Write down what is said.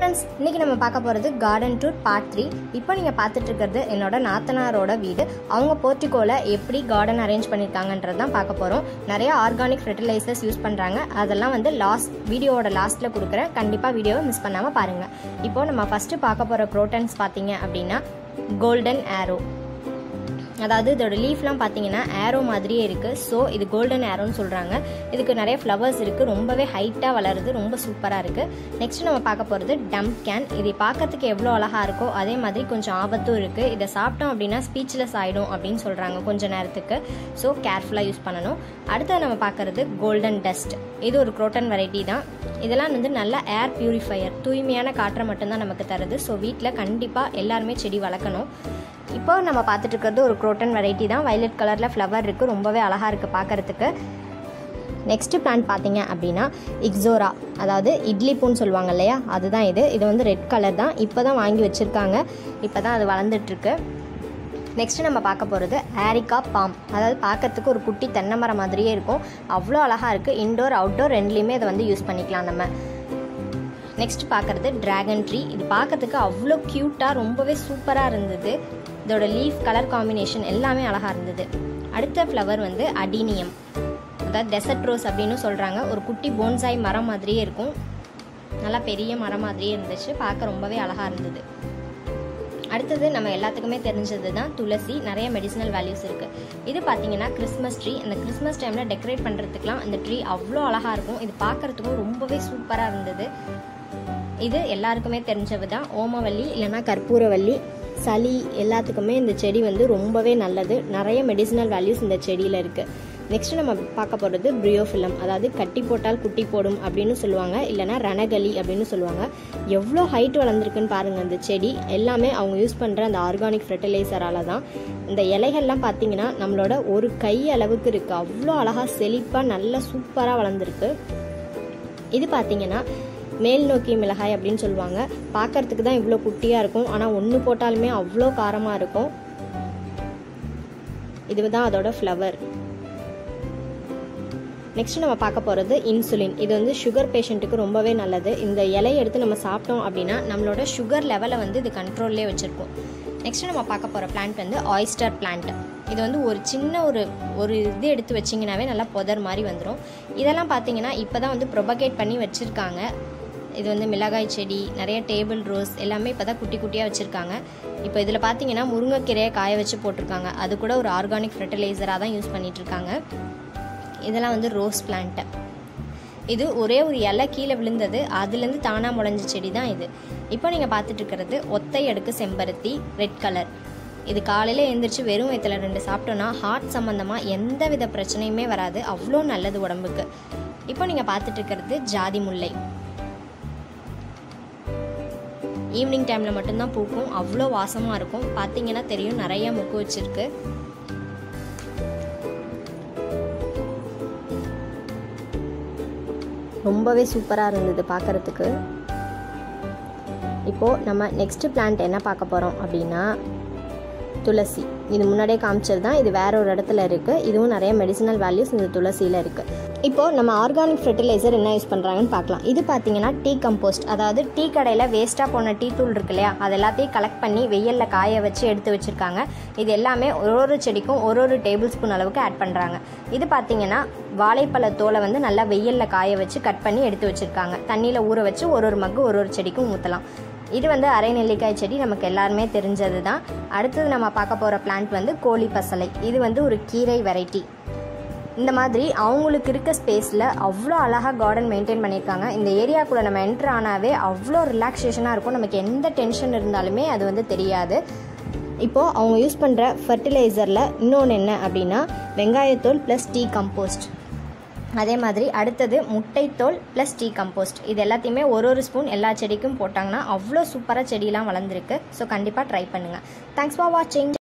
friends, இன்னைக்கு நம்ம பார்க்க போகிறது garden tour part 3. இப்போ நீங்கள் பார்த்துட்டு இருக்கிறது என்னோட நாத்தனாரோட வீடு. அவங்க போர்ட்டிகோல எப்படி garden arrange பண்ணிருக்காங்கன்றது தான் பார்க்க போகிறோம். நிறைய ஆர்கானிக் ஃபெர்டிலைசர்ஸ் யூஸ் பண்ணுறாங்க. அதெல்லாம் வந்து வீடியோவோட லாஸ்ட்டில் கொடுக்குறேன். கண்டிப்பாக வீடியோவை மிஸ் பண்ணாமல் பாருங்கள். இப்போ நம்ம ஃபஸ்ட்டு பார்க்க போகிற க்ரோட்டன்ஸ் பார்த்தீங்க அப்படின்னா கோல்டன் ஆரோ, அதாவது இதோட லீஃப்லாம் பார்த்தீங்கன்னா ஆரோ மாதிரியே இருக்குது. ஸோ இது கோல்டன் ஆரோன்னு சொல்கிறாங்க. இதுக்கு நிறைய ஃப்ளவர்ஸ் இருக்குது, ரொம்பவே ஹைட்டாக வளருது, ரொம்ப சூப்பராக இருக்குது. நெக்ஸ்ட் நம்ம பார்க்க போகிறது டம்ப் கேன். இதை பார்க்கறதுக்கு எவ்வளோ அழகாக இருக்கோ அதே மாதிரி கொஞ்சம் ஆபத்தும் இருக்குது. இதை சாப்பிட்டோம் அப்படின்னா ஸ்பீச்லெஸ் ஆகிடும் அப்படின்னு சொல்கிறாங்க கொஞ்சம் நேரத்துக்கு. ஸோ கேர்ஃபுல்லாக யூஸ் பண்ணணும். அடுத்தது நம்ம பார்க்குறது கோல்டன் டஸ்ட். இது ஒரு க்ரோட்டன் வெரைட்டி தான். இதெல்லாம் வந்து நல்ல ஏர் பியூரிஃபையர், தூய்மையான காற்றை மட்டும்தான் நமக்கு தருது. ஸோ வீட்டில் கண்டிப்பாக எல்லாருமே செடி வளர்க்கணும். இப்போ நம்ம பார்த்துட்டு இருக்கிறது ஒரு க்ரோட்டன் வெரைட்டி தான். வயலட் கலரில் ஃப்ளவர் இருக்குது, ரொம்பவே அழகாக இருக்குது பார்க்குறதுக்கு. நெக்ஸ்ட்டு பிளான்ட் பார்த்தீங்க அப்படின்னா இக்ஸோரா, அதாவது இட்லி பூன்னு சொல்லுவாங்க இல்லையா, அதுதான் இது. இது வந்து ரெட் கலர் தான். இப்போ தான் வாங்கி வச்சுருக்காங்க, இப்போ தான் அது வளர்ந்துட்டுருக்கு. நெக்ஸ்ட்டு நம்ம பார்க்க போகிறது ஆரிகா பாம், அதாவது பார்க்கறதுக்கு ஒரு குட்டி தென்னை மரம் மாதிரியே இருக்கும், அவ்வளோ அழகாக இருக்குது. இன்டோர் அவுட்டோர் ரெண்டுலேயுமே இதை வந்து யூஸ் பண்ணிக்கலாம் நம்ம. நெக்ஸ்ட் பார்க்குறது ட்ராகன் ட்ரீ. இது பார்க்கறதுக்கு அவ்வளோ க்யூட்டாக ரொம்பவே சூப்பராக இருந்தது. இதோட லீஃப் கலர் காம்பினேஷன் எல்லாமே அழகாக இருந்தது. அடுத்த ஃப்ளவர் வந்து அடீனியம், அதாவது டெசர்ட் ரோஸ் அப்படின்னு சொல்கிறாங்க. ஒரு குட்டி போன்சாய் மரம் மாதிரியே இருக்கும், நல்லா பெரிய மரம் மாதிரியே இருந்துச்சு, பார்க்க ரொம்பவே அழகாக இருந்தது. அடுத்தது நம்ம எல்லாத்துக்குமே தெரிஞ்சது தான் துளசி, நிறைய மெடிசினல் வேல்யூஸ் இருக்குது. இது பார்த்திங்கன்னா கிறிஸ்மஸ் ட்ரீ. அந்த கிறிஸ்மஸ் டைமில் டெக்கரேட் பண்ணுறதுக்கெலாம் இந்த ட்ரீ அவ்வளோ அழகாக இருக்கும். இது பார்க்குறதுக்கும் ரொம்பவே சூப்பராக இருந்தது. இது எல்லாருக்குமே தெரிஞ்சது தான், ஓமவல்லி இல்லைனா கற்பூரவல்லி. சளி எல்லாத்துக்குமே இந்த செடி வந்து ரொம்பவே நல்லது. நிறைய மெடிசினல் வேல்யூஸ் இந்த செடியில் இருக்குது. நெக்ஸ்ட்டு நம்ம பார்க்க போகிறது பிரியோஃபிலம், அதாவது கட்டி போட்டால் குட்டி போடும் அப்படின்னு சொல்லுவாங்க, இல்லைனா ரணகளி அப்படின்னு சொல்லுவாங்க. எவ்வளோ ஹைட் வளர்ந்துருக்குன்னு பாருங்கள் இந்த செடி. எல்லாமே அவங்க யூஸ் பண்ணுற அந்த ஆர்கானிக் ஃபெர்டிலைசரால் தான். இந்த இலைகள்லாம் பார்த்திங்கன்னா நம்மளோட ஒரு கை அளவுக்கு இருக்குது, அவ்வளோ அழகாக செழிப்பாக நல்லா சூப்பராக வளர்ந்துருக்கு. இது பார்த்திங்கன்னா மேல் நோக்கி மிளகாய் அப்படின்னு சொல்லுவாங்க. பார்க்கறதுக்கு தான் இவ்வளோ குட்டியாக இருக்கும், ஆனால் ஒன்று போட்டாலுமே அவ்வளோ காரமாக இருக்கும். இது தான் அதோட ஃப்ளவர். நெக்ஸ்ட் நம்ம பார்க்க போகிறது இன்சுலின். இது வந்து சுகர் பேஷண்ட்டுக்கு ரொம்பவே நல்லது. இந்த இலையை எடுத்து நம்ம சாப்பிட்டோம் அப்படின்னா நம்மளோட சுகர் லெவலை வந்து இது கண்ட்ரோல்லே வச்சுருக்கோம். நெக்ஸ்ட் நம்ம பார்க்க போகிற பிளான்ட் வந்து ஆயிஸ்டர் பிளான்ட். இது வந்து ஒரு சின்ன ஒரு இது எடுத்து வச்சிங்கனாவே நல்லா புதர் மாதிரி வந்துடும். இதெல்லாம் பார்த்திங்கன்னா இப்போ தான் வந்து ப்ரொபகேட் பண்ணி வச்சுருக்காங்க. இது வந்து மிளகாய் செடி, நிறைய டேபிள் ரோஸ் எல்லாமே இப்போ தான் குட்டி குட்டியாக வச்சுருக்காங்க. இப்போ இதில் பார்த்திங்கன்னா முருங்கைக்கீரையை காய வச்சு போட்டிருக்காங்க, அது கூட ஒரு ஆர்கானிக் ஃபெர்டிலைசராக தான் யூஸ் பண்ணிகிட்ருக்காங்க. இதெல்லாம் வந்து ரோஸ் பிளான்ட்டு. இது ஒரே ஒரு இலை கீழே விழுந்தது, அதுலேருந்து தானாக முளைஞ்ச செடி தான் இது. இப்போ நீங்கள் பார்த்துட்டு இருக்கிறது ஒத்தை அடுக்கு செம்பருத்தி, ரெட் கலர். இது காலையில் எழுந்திரிச்சு வெறும் வயிற்றில் 2 சாப்பிட்டோன்னா ஹார்ட் சம்மந்தமாக எந்த வித பிரச்சனையுமே வராது, அவ்வளோ நல்லது உடம்புக்கு. இப்போ நீங்கள் பார்த்துட்டு இருக்கிறது ஜாதி முல்லை. ஈவினிங் டைமில் மட்டும்தான் பூக்கும், அவ்வளோ வாசமாக இருக்கும். பார்த்தீங்கன்னா தெரியும் நிறைய முக்கு வச்சுருக்கு. ரொம்பவே சூப்பராக இருந்தது பார்க்குறதுக்கு. இப்போது நம்ம நெக்ஸ்ட்டு பிளான்ட் என்ன பார்க்க போகிறோம் அப்படின்னா துளசி. இது முன்னாடியே காமிச்சது தான், இது வேற ஒரு இடத்துல இருக்குது. இதுவும் நிறைய மெடிசினல் வேல்யூஸ் இந்த துளசியில் இருக்குது. இப்போது நம்ம ஆர்கானிக் ஃபெர்டிலைசர் என்ன யூஸ் பண்ணுறாங்கன்னு பார்க்கலாம். இது பார்த்திங்கன்னா டீ கம்போஸ்ட், அதாவது டீ கடையில் வேஸ்ட்டாக போன டீ தூள் இருக்கு இல்லையா, அது எல்லாத்தையும் கலெக்ட் பண்ணி வெயிலில் காய வச்சு எடுத்து வச்சுருக்காங்க. இது எல்லாமே ஒரு செடிக்கும் ஒரு டேபிள் ஸ்பூன் அளவுக்கு ஆட் பண்ணுறாங்க. இது பார்த்திங்கன்னா வாழைப்பழ தோலை வந்து நல்லா வெயிலில் காய வச்சு கட் பண்ணி எடுத்து வச்சுருக்காங்க. தண்ணியில் ஊற வச்சு ஒரு மக்கு ஒரு செடிக்கும் ஊற்றலாம். இது வந்து அரை நெல்லிக்காய் செடி, நமக்கு எல்லாருமே தெரிஞ்சது தான். அடுத்தது நம்ம பார்க்க போகிற பிளான்ட் வந்து கோழி பசலை. இது வந்து ஒரு கீரை வெரைட்டி. இந்த மாதிரி அவங்களுக்கு இருக்க ஸ்பேஸில் அவ்வளோ அழகாக கார்டன் மெயின்டைன் பண்ணியிருக்காங்க. இந்த ஏரியாக்குள்ளே நம்ம என்ட்ரு ஆனாவே அவ்வளோ ரிலாக்ஸேஷனாக இருக்கும், நமக்கு எந்த டென்ஷன் இருந்தாலுமே அது வந்து தெரியாது. இப்போது அவங்க யூஸ் பண்ணுற ஃபர்டிலைசரில் இன்னொன்று என்ன அப்படின்னா வெங்காயத்தோல் ப்ளஸ் டீ கம்போஸ்ட். அதே மாதிரி அடுத்தது முட்டைத்தோல் ப்ளஸ் டீ கம்போஸ்ட். இது எல்லாத்தையுமே ஒரு ஸ்பூன் எல்லா செடிக்கும் போட்டாங்கன்னா அவ்வளோ சூப்பராக செடியெலாம் வளர்ந்துருக்கு. ஸோ கண்டிப்பாக ட்ரை பண்ணுங்கள். தேங்க்ஸ் ஃபார் வாட்சிங்.